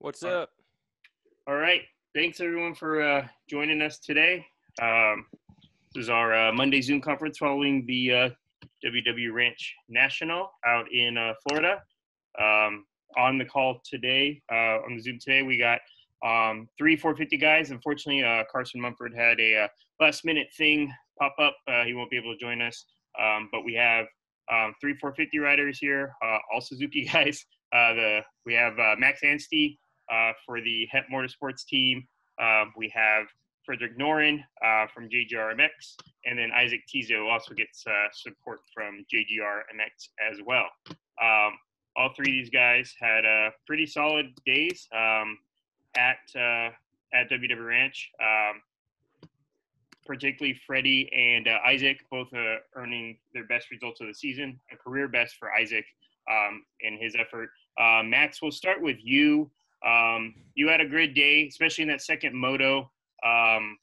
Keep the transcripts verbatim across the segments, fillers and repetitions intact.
What's all up? All right. Thanks, everyone, for uh, joining us today. Um, this is our uh, Monday Zoom conference following the uh, W W Ranch National out in uh, Florida. Um, on the call today, uh, on the Zoom today, we got um, three four fifty guys. Unfortunately, uh, Carson Mumford had a uh, last-minute thing pop up. Uh, he won't be able to join us, um, but we have um, three four fifty riders here, uh, all Suzuki guys. Uh, the we have uh, Max Anstie uh, for the H E P Motorsports team. Uh, we have Fredrik Norén uh, from J G R M X, and then Isaac Teasdale also gets uh, support from J G R M X as well. Um, all three of these guys had uh, pretty solid days um, at uh, at W W Ranch. Um, particularly Freddie and uh, Isaac, both uh, earning their best results of the season, a career best for Isaac um, in his effort. Uh, Max, we'll start with you. Um, you had a great day, especially in that second moto. Um,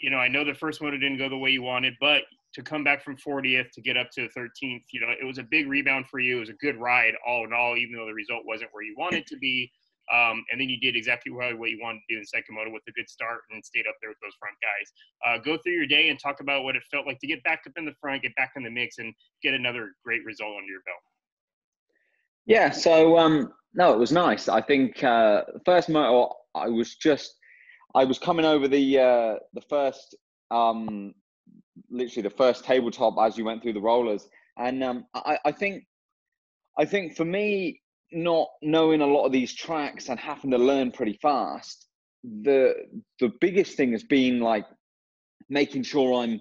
you know, I know the first moto didn't go the way you wanted, but to come back from fortieth to get up to thirteenth, you know, it was a big rebound for you. It was a good ride all in all, even though the result wasn't where you wanted it to be. Um, and then you did exactly what you wanted to do in second moto with a good start and stayed up there with those front guys. Uh, go through your day and talk about what it felt like to get back up in the front, get back in the mix, and get another great result under your belt. Yeah, so, um, no, it was nice. I think uh, first moto, I was just, I was coming over the, uh, the first, um, literally the first tabletop as you went through the rollers. And um, I, I think, I think for me, not knowing a lot of these tracks and having to learn pretty fast, the the biggest thing has been like making sure I'm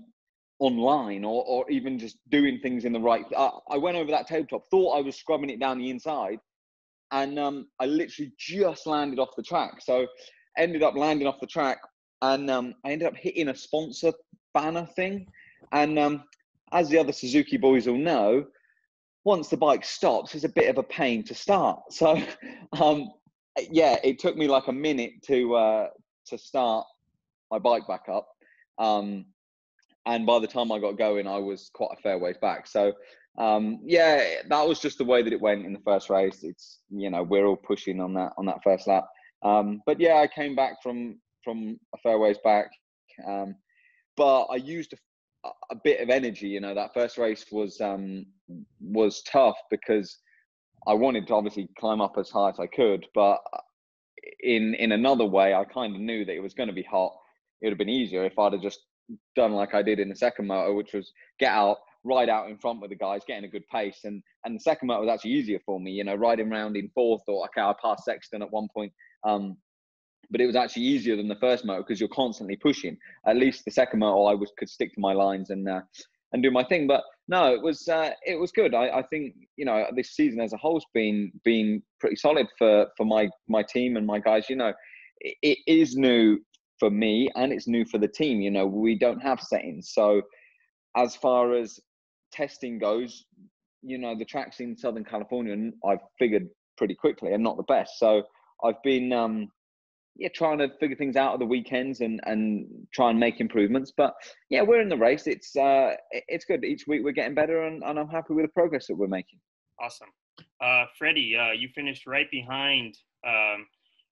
online or, or even just doing things in the right. I, I went over that tabletop, thought I was scrubbing it down the inside, and um, I literally just landed off the track. So ended up landing off the track, and um, I ended up hitting a sponsor banner thing. And um, as the other Suzuki boys will know, once the bike stops, it's a bit of a pain to start. So, um, yeah, it took me like a minute to uh, to start my bike back up. Um, and by the time I got going, I was quite a fair way back. So, um, yeah, that was just the way that it went in the first race. It's, you know, we're all pushing on that on that first lap. Um, but, yeah, I came back from, from a fair ways back. Um, but I used a a bit of energy. You know, that first race was um was tough because I wanted to obviously climb up as high as I could, but in in another way I kind of knew that it was going to be hot. It would have been easier if I'd have just done like I did in the second moto, which was get out, ride out in front with the guys, getting a good pace, and and the second moto was actually easier for me, you know, riding around in fourth, or okay, I passed Sexton at one point, um but it was actually easier than the first moto because you're constantly pushing. At least the second moto, I was, could stick to my lines and uh, and do my thing. But no, it was uh, it was good. I, I think, you know, this season as a whole's been been pretty solid for for my my team and my guys. You know, it, it is new for me and it's new for the team. You know, we don't have settings, so as far as testing goes, you know, the tracks in Southern California, I've figured pretty quickly, are not the best. So I've been um, yeah, trying to figure things out at the weekends and, and try and make improvements. But yeah, we're in the race. It's uh, it's good. Each week we're getting better, and, and I'm happy with the progress that we're making. Awesome. Uh, Freddie, uh, you finished right behind um,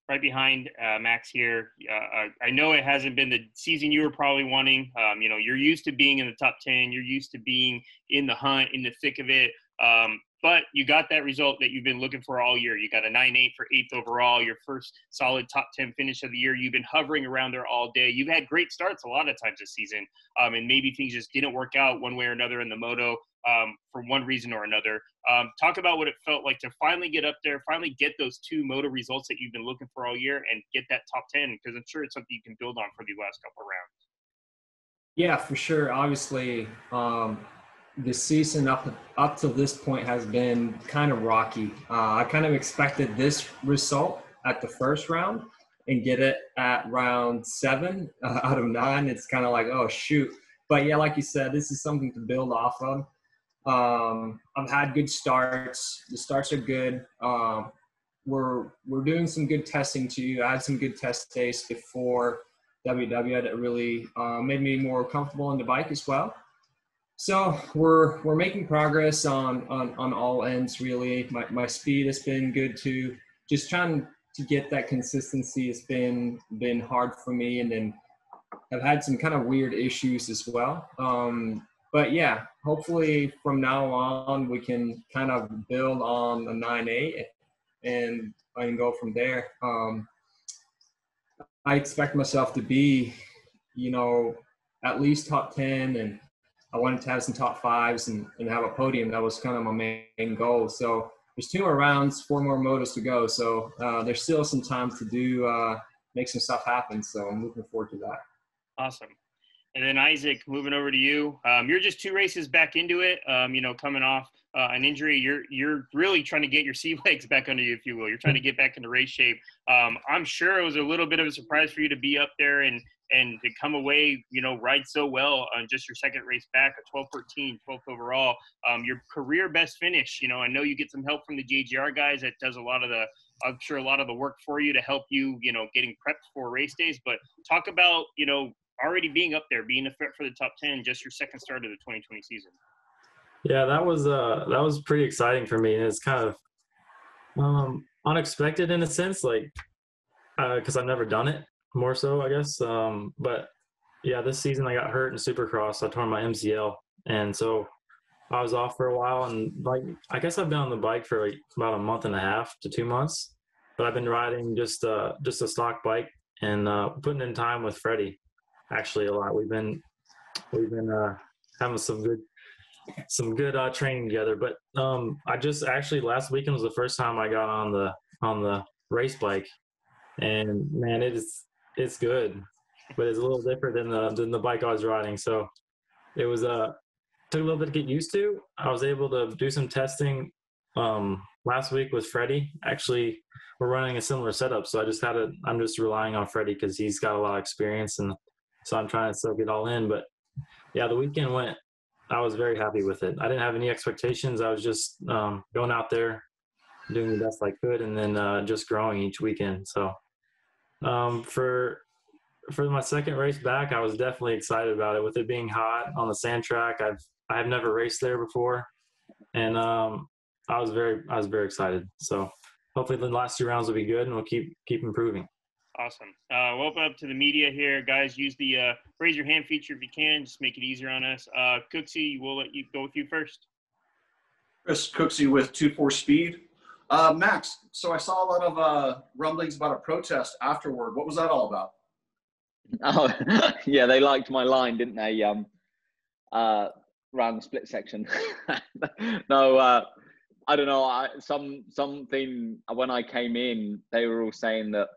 right behind uh, Max here. Uh, I know it hasn't been the season you were probably wanting. Um, you know, you're used to being in the top ten. You're used to being in the hunt, in the thick of it. Um, But you got that result that you've been looking for all year. You got a nine eight for eighth overall, your first solid top ten finish of the year. You've been hovering around there all day. You've had great starts a lot of times this season, um, and maybe things just didn't work out one way or another in the moto um, for one reason or another. Um, talk about what it felt like to finally get up there, finally get those two moto results that you've been looking for all year and get that top ten, because I'm sure it's something you can build on for the last couple of rounds. Yeah, for sure. Obviously, um, the season up up to this point has been kind of rocky. Uh, I kind of expected this result at the first round and get it at round seven uh, out of nine. It's kind of like, oh, shoot. But, yeah, like you said, this is something to build off of. Um, I've had good starts. The starts are good. Um, we're, we're doing some good testing too. I had some good test days before W W that really uh, made me more comfortable on the bike as well. So we're we're making progress on on on all ends, really. My my speed has been good too. Just trying to get that consistency has been been hard for me, and then I've had some kind of weird issues as well. Um, but yeah, hopefully from now on we can kind of build on a nine eight and I can go from there. Um, I expect myself to be, you know, at least top ten, and I wanted to have some top fives and, and have a podium. That was kind of my main goal. So there's two more rounds, four more motos to go. So uh, there's still some time to do, uh, make some stuff happen. So I'm looking forward to that. Awesome. And then Isaac, moving over to you. Um, you're just two races back into it, um, you know, coming off uh, an injury. You're you're really trying to get your sea legs back under you, if you will. You're trying to get back into race shape. Um, I'm sure it was a little bit of a surprise for you to be up there and, and to come away, you know, ride so well on just your second race back, a twelve fourteen, twelfth overall. Um, your career best finish, you know, I know you get some help from the J G R guys that does a lot of the, I'm sure a lot of the work for you to help you, you know, getting prepped for race days. But talk about, you know, already being up there, being a threat for the top ten, just your second start of the twenty twenty season. Yeah, that was uh, that was pretty exciting for me. And it's kind of um, unexpected in a sense, like, because uh, I've never done it, more so, I guess. Um, but, yeah, this season I got hurt in Supercross. I tore my M C L. And so I was off for a while. And, like, I guess I've been on the bike for like about a month and a half to two months. But I've been riding just, uh, just a stock bike and uh, putting in time with Freddie. Actually, a lot. We've been we've been uh, having some good some good uh, training together. But um, I just actually last weekend was the first time I got on the on the race bike, and man, it's it's good, but it's a little different than the than the bike I was riding. So it was a uh, took a little bit to get used to. I was able to do some testing um, last week with Freddie. Actually, we're running a similar setup, so I just had a I'm just relying on Freddie because he's got a lot of experience and. So I'm trying to soak it all in. But, yeah, the weekend went – I was very happy with it. I didn't have any expectations. I was just um, going out there, doing the best I could, and then uh, just growing each weekend. So um, for for my second race back, I was definitely excited about it. With it being hot on the sand track, I've I've never raced there before. And um, I was very I was very excited. So hopefully the last two rounds will be good, and we'll keep keep improving. Awesome. Uh, we'll open up to the media here. Guys, use the uh, raise your hand feature if you can. Just make it easier on us. Uh, Cooksey, we'll let you go with you first. Chris Cooksey with two four speed. Uh, Max, so I saw a lot of uh, rumblings about a protest afterward. What was that all about? Oh, yeah, they liked my line, didn't they? Um, uh, around the split section. No, uh, I don't know. I, some something when I came in, they were all saying that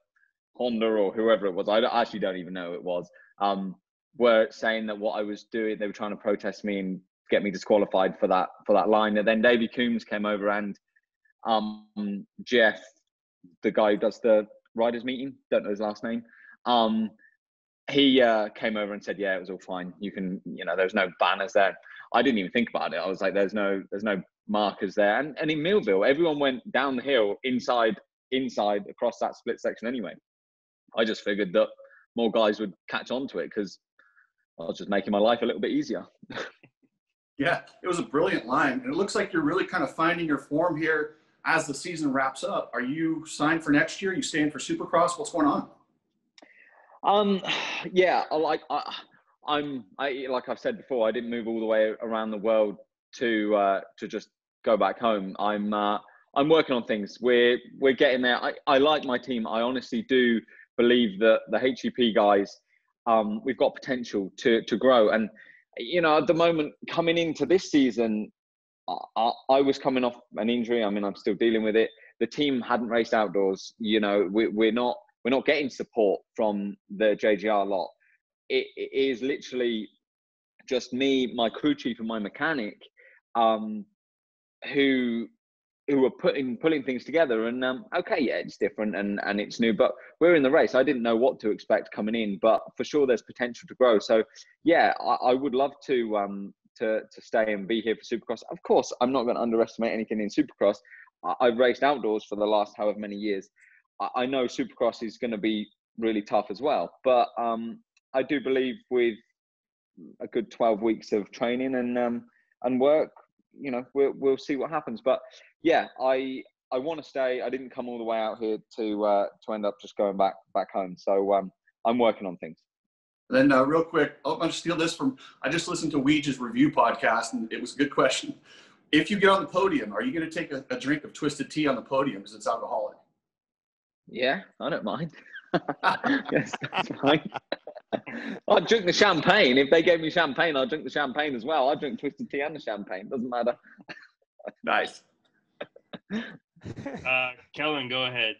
Honda or whoever it was, I actually don't even know who it was, um, were saying that what I was doing, they were trying to protest me and get me disqualified for that for that line. And then Davey Coombs came over and um, Jeff, the guy who does the riders meeting, don't know his last name, um, he uh, came over and said, yeah, it was all fine. You can, you know, there's no banners there. I didn't even think about it. I was like, there's no there's no markers there. And, and in Millville, everyone went down the hill, inside, inside, across that split section anyway. I just figured that more guys would catch on to it because I was just making my life a little bit easier. Yeah, it was a brilliant line. And it looks like you're really kind of finding your form here as the season wraps up. Are you signed for next year? Are you staying for Supercross? What's going on? Um, yeah, I like, I, I'm, I, like I've said before, I didn't move all the way around the world to, uh, to just go back home. I'm, uh, I'm working on things. We're, we're getting there. I, I like my team. I honestly do believe that the H E P guys, um, we've got potential to to grow. And, you know, at the moment, coming into this season, I, I was coming off an injury. I mean, I'm still dealing with it. The team hadn't raced outdoors. You know, we, we're not we're not getting support from the J G R lot. It, it is literally just me, my crew chief, and my mechanic, um, who. who were putting pulling things together. And um, okay, yeah, it's different and, and it's new, but we're in the race. I didn't know what to expect coming in, but for sure there's potential to grow. So yeah, I, I would love to, um, to to stay and be here for Supercross. Of course, I'm not going to underestimate anything in Supercross. I, I've raced outdoors for the last however many years. I, I know Supercross is going to be really tough as well, but um, I do believe with a good twelve weeks of training and um, and work, you know, we'll, we'll see what happens. But yeah, I I want to stay. I didn't come all the way out here to uh, to end up just going back back home. So um, I'm working on things. And then uh, real quick, I'll, I'll steal this from, I just listened to Weege's review podcast, and it was a good question. If you get on the podium, are you going to take a, a drink of Twisted Tea on the podium because it's alcoholic? Yeah, I don't mind. Yes, that's fine. I'll drink the champagne. If they gave me champagne, I'll drink the champagne as well. I'll drink Twisted Tea and the champagne. Doesn't matter. Nice. uh, Kellen, go ahead.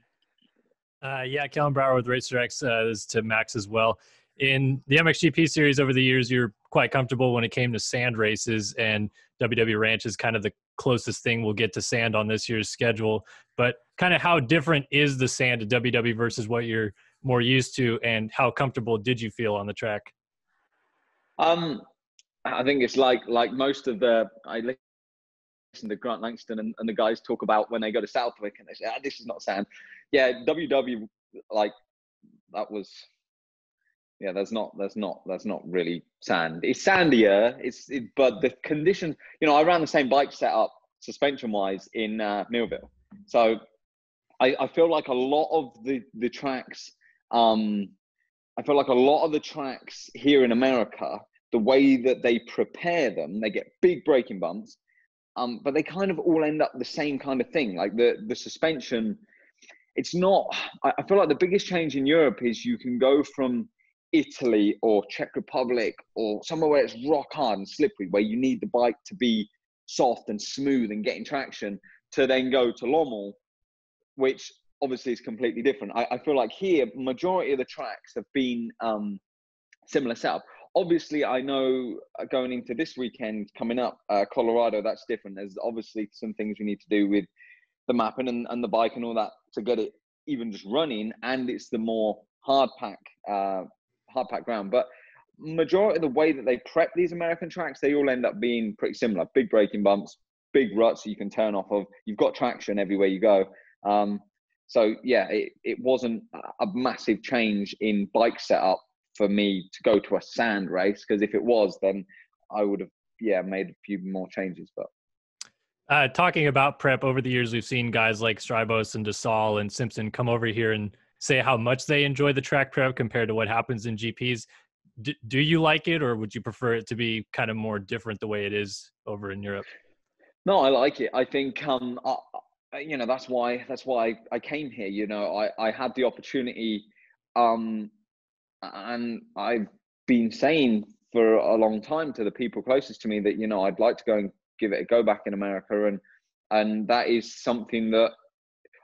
Uh, yeah, Kellen Brower with Racer X. Uh, this is to Max as well. In the M X G P series over the years, you're quite comfortable when it came to sand races, and W W Ranch is kind of the closest thing we'll get to sand on this year's schedule. But kind of how different is the sand at W W versus what you're more used to, and how comfortable did you feel on the track? Um, I think it's like like most of the – I listen to Grant Langston and, and the guys talk about when they go to Southwick, and they say, ah, this is not sand. Yeah, W W, like, that was – Yeah, that's not that's not that's not really sand. It's sandier. It's it, but the conditions. You know, I ran the same bike setup suspension wise in uh, Millville, so I, I feel like a lot of the the tracks. Um, I feel like a lot of the tracks here in America, the way that they prepare them, they get big braking bumps, um, but they kind of all end up the same kind of thing. Like the the suspension, it's not. I, I feel like the biggest change in Europe is you can go from Italy or Czech Republic or somewhere where it's rock hard and slippery, where you need the bike to be soft and smooth and getting traction, to then go to Lommel, which obviously is completely different. I, I feel like here, majority of the tracks have been um, similar setup. Obviously, I know going into this weekend coming up, uh, Colorado, that's different. There's obviously some things we need to do with the mapping and, and the bike and all that to get it even just running, and it's the more hard pack uh, hard pack ground. But majority of the way that they prep these American tracks, they all end up being pretty similar. Big braking bumps, big ruts that you can turn off of. You've got traction everywhere you go. Um, so yeah, it, it wasn't a massive change in bike setup for me to go to a sand race, because if it was, then I would have, yeah, made a few more changes. But uh, talking about prep, over the years, we've seen guys like Strybos and DeSalle and Simpson come over here and say how much they enjoy the track prep compared to what happens in G Ps. D- do you like it, or would you prefer it to be kind of more different the way it is over in Europe? No, I like it. I think, um, I, you know, that's why, that's why I came here. You know, I, I had the opportunity, um, and I've been saying for a long time to the people closest to me that, you know, I'd like to go and give it a go back in America. And, and that is something that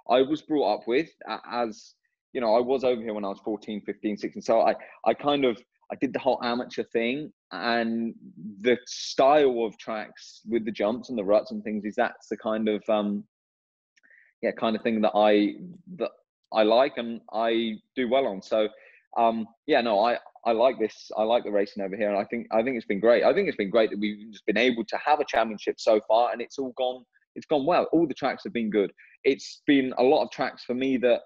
I was brought up with as, you know, I was over here when I was fourteen, fifteen, sixteen. So I, I kind of, I did the whole amateur thing, and the style of tracks with the jumps and the ruts and things is that's the kind of, um, yeah, kind of thing that I, that I like and I do well on. So, um, yeah, no, I, I like this. I like the racing over here. And I think, I think it's been great. I think it's been great that we've just been able to have a championship so far, and it's all gone, it's gone well. All the tracks have been good. It's been a lot of tracks for me that,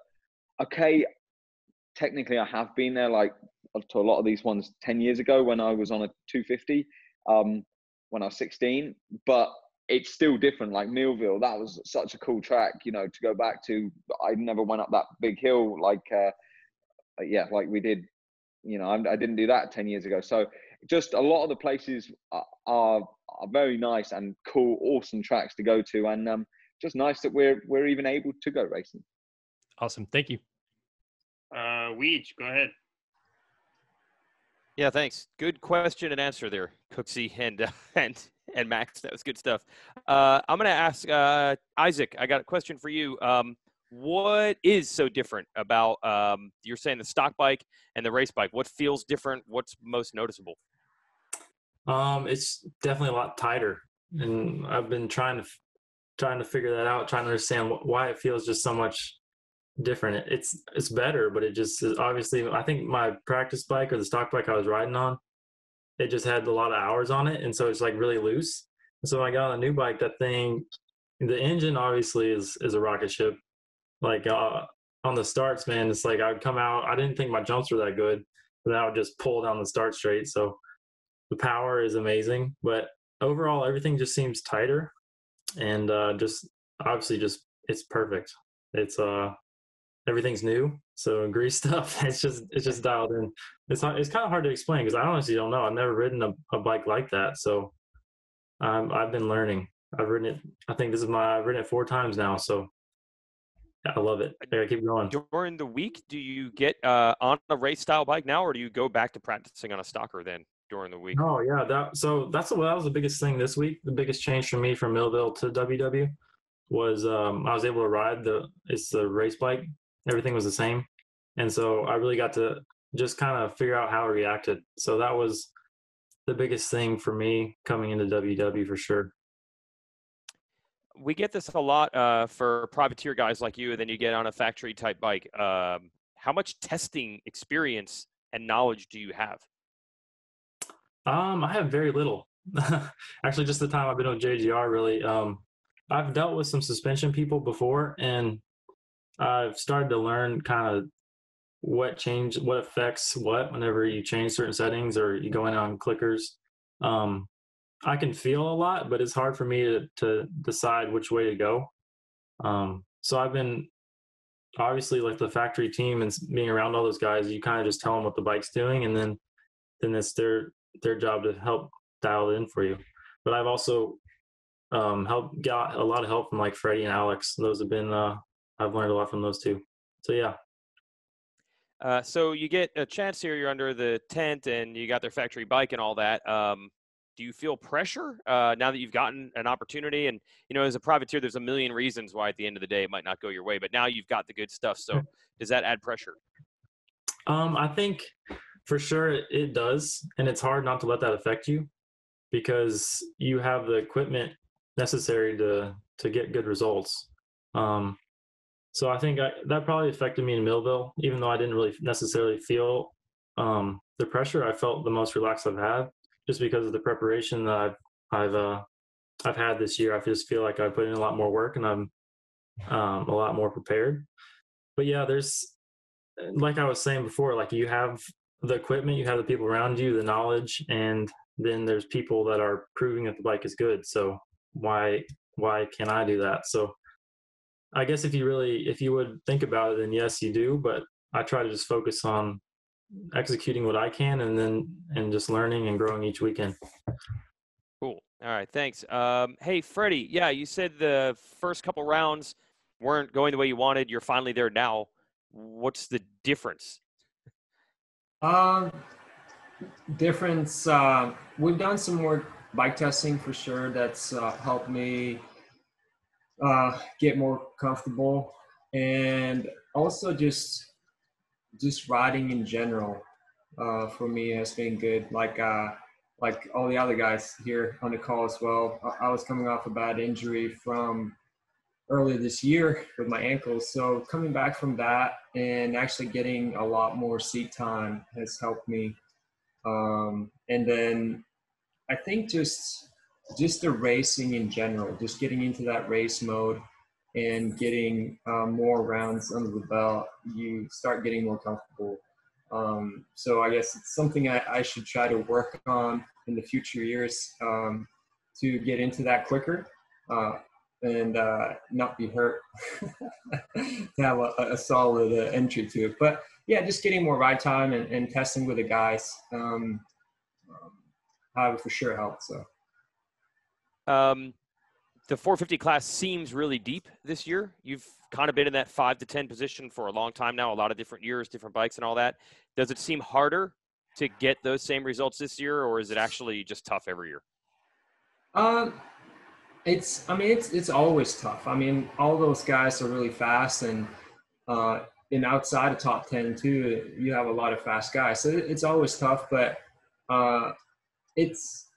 okay, technically I have been there, like, to a lot of these ones ten years ago when I was on a two fifty, um, when I was sixteen, but it's still different. Like Millville, that was such a cool track, you know, to go back to. I never went up that big hill like, uh, yeah, like we did, you know, I, I didn't do that ten years ago. So just a lot of the places are, are, are very nice and cool, awesome tracks to go to, and um, just nice that we're, we're even able to go racing. Awesome. Thank you. Uh, Weege, go ahead. Yeah, thanks. Good question and answer there, Cooksey and, uh, and, and Max. That was good stuff. Uh, I'm going to ask uh, Isaac, I got a question for you. Um, what is so different about, um, you're saying the stock bike and the race bike? What feels different? What's most noticeable? Um, it's definitely a lot tighter. And I've been trying to, trying to figure that out, trying to understand wh- why it feels just so much different. It's it's better, but it just is obviously. I think my practice bike, or the stock bike I was riding on, it just had a lot of hours on it, and so it's like really loose. And so when I got on a new bike, that thing, the engine obviously is is a rocket ship. Like uh, on the starts, man, it's like I would come out. I didn't think my jumps were that good, but I would just pull down the start straight. So the power is amazing, but overall everything just seems tighter, and uh, just obviously just it's perfect. It's uh everything's new, so grease stuff. It's just it's just dialed in. It's not, it's kind of hard to explain because I honestly don't know. I've never ridden a, a bike like that, so um, I've been learning. I've ridden it. I think this is my. I've ridden it four times now, so I love it. I gotta keep going. During the week, do you get uh, on a race style bike now, or do you go back to practicing on a stocker then during the week? Oh yeah, that. So that's what that was the biggest thing this week. The biggest change for me from Millville to W W was um, I was able to ride the. It's the race bike. Everything was the same, and so I really got to just kind of figure out how I reacted. So that was the biggest thing for me coming into W W for sure. We get this a lot uh, for privateer guys like you, and then you get on a factory type bike. Um, how much testing experience and knowledge do you have? Um, I have very little. Actually, just the time I've been on J G R, really. Um, I've dealt with some suspension people before, and I've started to learn kind of what change, what affects what whenever you change certain settings or you go in on clickers. Um, I can feel a lot, but it's hard for me to, to decide which way to go. Um, so I've been obviously like the factory team and being around all those guys, you kind of just tell them what the bike's doing, and then then it's their their job to help dial it in for you. But I've also um, helped got a lot of help from like Freddie and Alex. Those have been uh, I've learned a lot from those two. So yeah. Uh, so you get a chance here. You're under the tent, and you got their factory bike and all that. Um, Do you feel pressure uh, now that you've gotten an opportunity? And, you know, as a privateer, there's a million reasons why at the end of the day it might not go your way, but now you've got the good stuff. So does that add pressure? Um, I think for sure it, it does. And it's hard not to let that affect you because you have the equipment necessary to, to get good results. Um, so I think I, that probably affected me in Millville, even though I didn't really necessarily feel um, the pressure. I felt the most relaxed I've had. Just because of the preparation that I've I've, uh, I've had this year, I just feel like I put in a lot more work and I'm um, a lot more prepared. But yeah, there's like I was saying before, like you have the equipment, you have the people around you, the knowledge, and then there's people that are proving that the bike is good. So why why can't I do that? So I guess if you really if you would think about it, then yes, you do. But I try to just focus on executing what I can and then and just learning and growing each weekend. Cool. All right, thanks. Um hey Freddie, yeah, you said the first couple rounds weren't going the way you wanted. You're finally there now. What's the difference? Um uh, difference uh we've done some more bike testing for sure. That's uh, helped me uh get more comfortable, and also just just riding in general uh, for me has been good. Like uh, like all the other guys here on the call as well, I, I was coming off a bad injury from earlier this year with my ankle. So coming back from that and actually getting a lot more seat time has helped me. Um, and then I think just just the racing in general, just getting into that race mode and getting uh, more rounds under the belt, you start getting more comfortable. Um, so I guess it's something I, I should try to work on in the future years um, to get into that quicker uh, and uh, not be hurt, to have a, a solid uh, entry to it. But yeah, just getting more ride time and, and testing with the guys, um, um, I would for sure help, so. Um. The four fifty class seems really deep this year. You've kind of been in that five to ten position for a long time now, a lot of different years, different bikes and all that. Does it seem harder to get those same results this year, or is it actually just tough every year? Um, it's, I mean, it's, it's always tough. I mean, all those guys are really fast, and uh, and outside of top ten too, you have a lot of fast guys. So it's always tough, but uh, it's,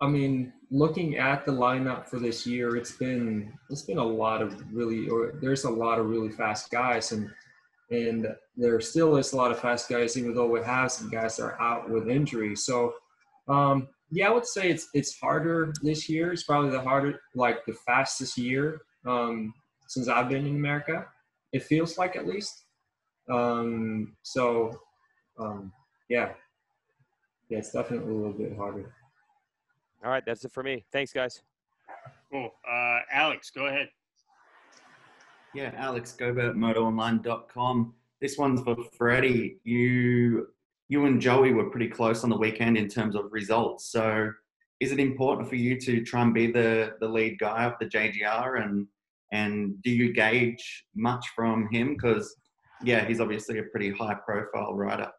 I mean, looking at the lineup for this year, it's been it's been a lot of really, or there's a lot of really fast guys, and and there still is a lot of fast guys, even though we have some guys that are out with injury. So, um, yeah, I would say it's it's harder this year. It's probably the harder, like the fastest year um, since I've been in America. It feels like, at least. Um, so, um, yeah, yeah, it's definitely a little bit harder. All right, that's it for me. Thanks, guys. Cool. Uh, Alex, go ahead. Yeah, Alex Gobert, Moto Online dot com. This one's for Freddie. You you and Joey were pretty close on the weekend in terms of results. So is it important for you to try and be the, the lead guy of the J G R? And, and do you gauge much from him? Because, yeah, he's obviously a pretty high-profile rider.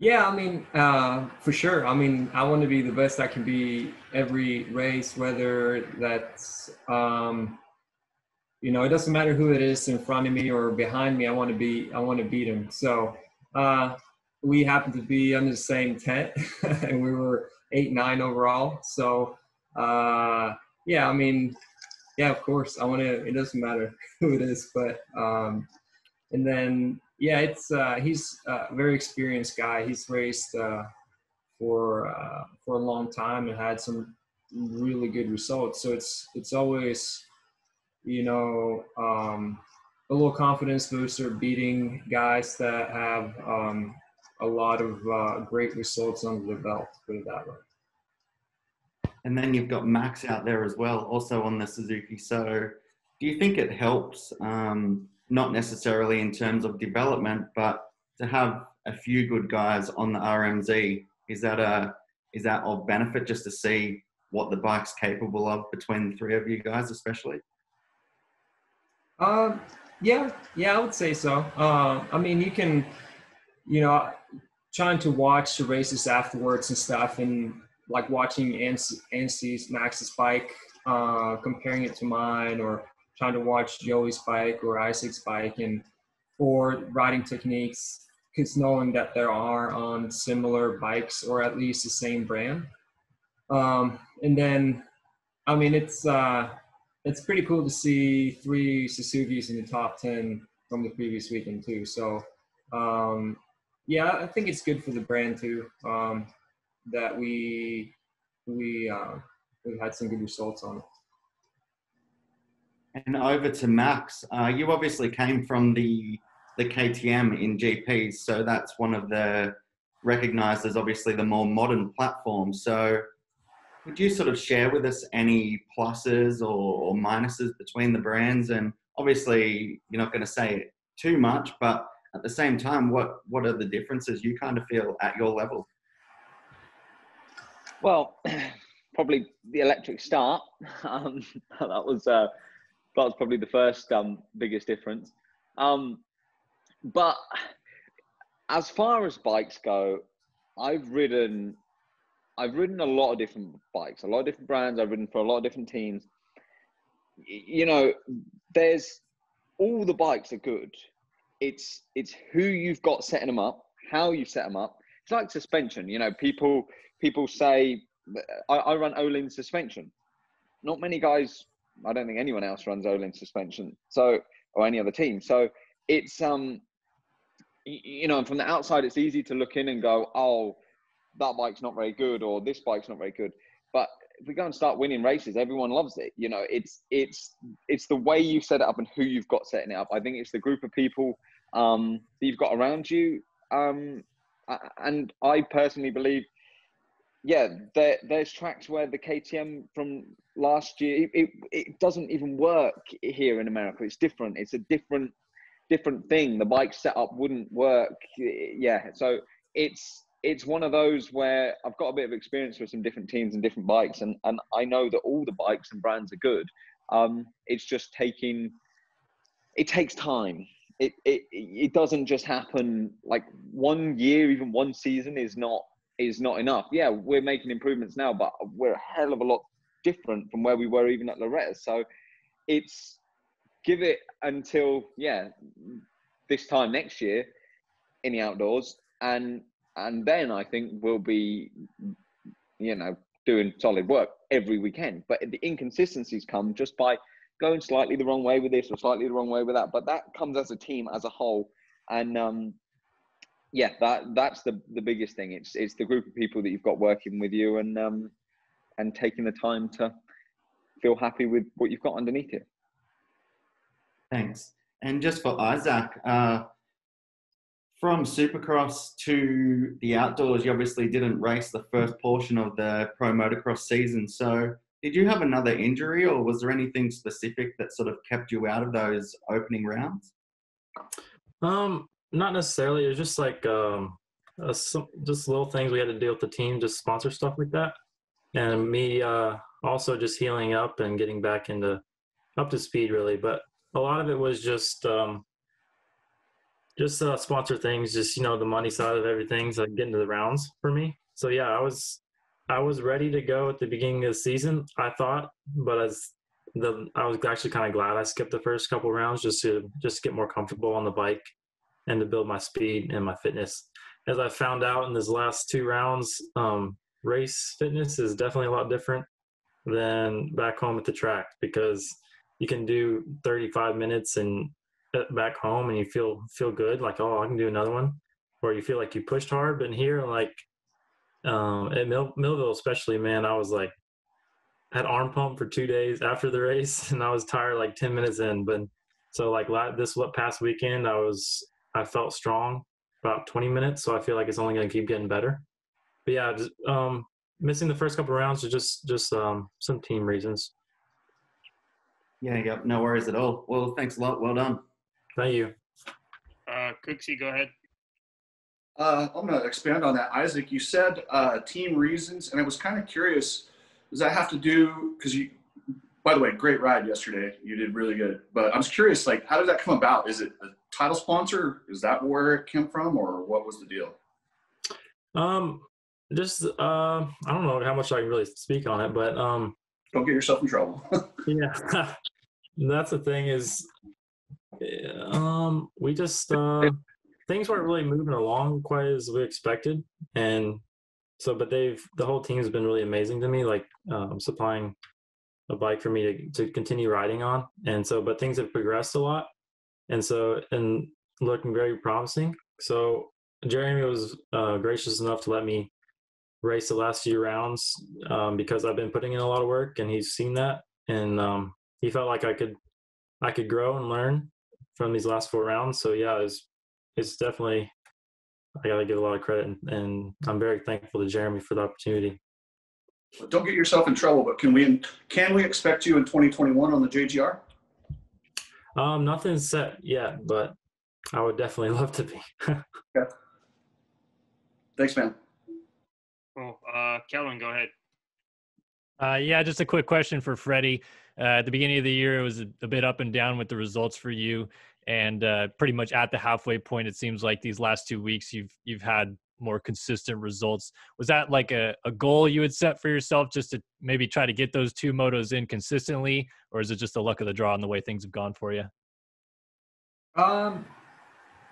Yeah, I mean, uh, for sure. I mean, I want to be the best I can be every race, whether that's, um, you know, it doesn't matter who it is in front of me or behind me. I want to be, I want to beat him. So uh, we happened to be under the same tent and we were eight, nine overall. So uh, yeah, I mean, yeah, of course I want to, it doesn't matter who it is, but, um, and then, yeah, it's uh, he's a very experienced guy. He's raced uh, for uh, for a long time and had some really good results. So it's it's always, you know, um, a little confidence booster beating guys that have um, a lot of uh, great results under the belt, put it that way. And then you've got Max out there as well, also on the Suzuki. So do you think it helps? Um, Not necessarily in terms of development, but to have a few good guys on the R M Z, is that a is that of benefit just to see what the bike's capable of between the three of you guys, especially? Uh, yeah, yeah, I would say so. Uh, I mean, you can, you know, trying to watch the races afterwards and stuff, and like watching Anstie's Max's bike, uh, comparing it to mine, or trying to watch Joey's bike or Isaac's bike, and or riding techniques, because knowing that there are on similar bikes or at least the same brand. Um, and then, I mean, it's uh, it's pretty cool to see three Suzukis in the top ten from the previous weekend too. So um, yeah, I think it's good for the brand too, um, that we, we, uh, we've had some good results on it. And over to Max, uh, you obviously came from the the K T M in G Ps, so that's one of the recognized as obviously the more modern platform. So would you sort of share with us any pluses or, or minuses between the brands? And obviously you're not going to say it too much, but at the same time, what, what are the differences you kind of feel at your level? Well, probably the electric start. Um, that was... Uh, That's probably the first um, biggest difference. Um, but as far as bikes go, I've ridden, I've ridden a lot of different bikes, a lot of different brands. I've ridden for a lot of different teams. You know, there's all the bikes are good. It's it's who you've got setting them up, how you set them up. It's like suspension. You know, people people say I, I run Öhlins suspension. Not many guys. I don't think anyone else runs Öhlins suspension, so or any other team. So it's um, you know, and from the outside, it's easy to look in and go, oh, that bike's not very good, or this bike's not very good. But if we go and start winning races, everyone loves it. You know, it's it's it's the way you set it up and who you've got setting it up. I think it's the group of people um, that you've got around you. Um, and I personally believe, yeah, there there's tracks where the K T M from last year, it, it doesn't even work here in America. It's different. It's a different, different thing. The bike setup wouldn't work. Yeah. So it's, it's one of those where I've got a bit of experience with some different teams and different bikes. And, and I know that all the bikes and brands are good. Um, it's just taking, it takes time. It, it, it doesn't just happen like one year, even one season is not, is not enough. Yeah. We're making improvements now, but we're a hell of a lot different from where we were even at Loretta. So it's give it until, yeah, this time next year in the outdoors. And, and then I think we'll be, you know, doing solid work every weekend, but the inconsistencies come just by going slightly the wrong way with this or slightly the wrong way with that. But that comes as a team, as a whole. And um, yeah, that, that's the, the biggest thing. It's, it's the group of people that you've got working with you and, um, and taking the time to feel happy with what you've got underneath it. Thanks. And just for Isaac, uh, from Supercross to the outdoors, you obviously didn't race the first portion of the pro motocross season. So Did you have another injury, or was there anything specific that sort of kept you out of those opening rounds? Um, not necessarily. It was just like um, uh, some, just little things we had to deal with the team, just sponsor stuff like that. And me uh, also just healing up and getting back into up to speed, really. But a lot of it was just um, just uh, sponsor things, just, you know, the money side of everything, so getting to the rounds for me. So, yeah, I was I was ready to go at the beginning of the season, I thought, but as the I was actually kind of glad I skipped the first couple rounds just to just get more comfortable on the bike and to build my speed and my fitness. As I found out in this last two rounds, um, race fitness is definitely a lot different than back home at the track, because you can do thirty-five minutes and back home and you feel feel good, like, oh, I can do another one, or you feel like you pushed hard. But in here, like, Um, at Mill- Millville especially, man, I was like, had arm pump for two days after the race, and I was tired like ten minutes in. But so like this past weekend, I was, I felt strong about twenty minutes. So I feel like it's only going to keep getting better. But yeah, just, um, missing the first couple of rounds was just, just, um, some team reasons. Yeah. Yep. No worries at all. Well, thanks a lot. Well done. Thank you. Uh, Cooksey, go ahead. Uh, I'm going to expand on that. Isaac, you said uh, team reasons, and I was kind of curious, does that have to do, because you, by the way, great ride yesterday. You did really good. But I was curious, like, how did that come about? Is it a title sponsor? Is that where it came from, or what was the deal? Um, just, uh, I don't know how much I can really speak on it, but. Um, don't get yourself in trouble. Yeah. That's the thing is, um, we just. Uh, Things weren't really moving along quite as we expected, and so, but they've, the whole team's been really amazing to me, like um, supplying a bike for me to, to continue riding on, and so, but things have progressed a lot, and so, and looking very promising. So Jeremy was uh, gracious enough to let me race the last few rounds um, because I've been putting in a lot of work, and he's seen that, and um, he felt like I could, I could grow and learn from these last four rounds. So yeah, it was. It's definitely, I got to give a lot of credit, and, and I'm very thankful to Jeremy for the opportunity. Don't get yourself in trouble, but can we can we expect you in twenty twenty-one on the J G R? Um, nothing's set yet, but I would definitely love to be. Okay. Thanks, man. Cool. Uh, Kellen, go ahead. Uh, yeah, just a quick question for Freddie. Uh, at the beginning of the year, it was a, a bit up and down with the results for you. And uh, pretty much at the halfway point, it seems like these last two weeks you've you've had more consistent results. Was that like a, a goal you had set for yourself, just to maybe try to get those two motos in consistently, or is it just the luck of the draw and the way things have gone for you? Um,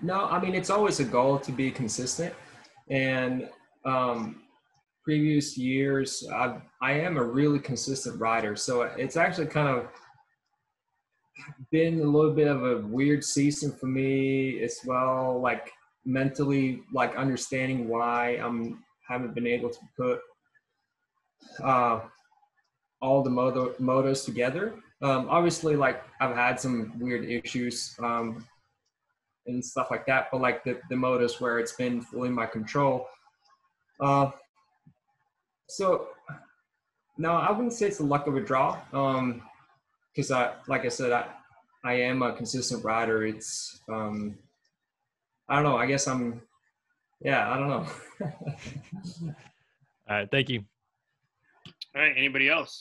no, I mean, it's always a goal to be consistent. And um, previous years, I I am a really consistent rider, so it's actually kind of been a little bit of a weird season for me as well, like mentally, like understanding why I'm haven't been able to put uh, all the moto, motos together. Um, obviously, like I've had some weird issues um, and stuff like that, but like the, the motos where it's been fully my control. Uh, so no, I wouldn't say it's the luck of a draw. Um, Because I, like I said, I, I am a consistent rider. It's, um, I don't know. I guess I'm, yeah, I don't know. All right, thank you. All right, anybody else?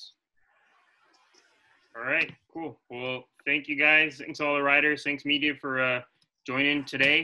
All right, cool. Well, thank you guys. Thanks all the riders. Thanks media for uh, joining today.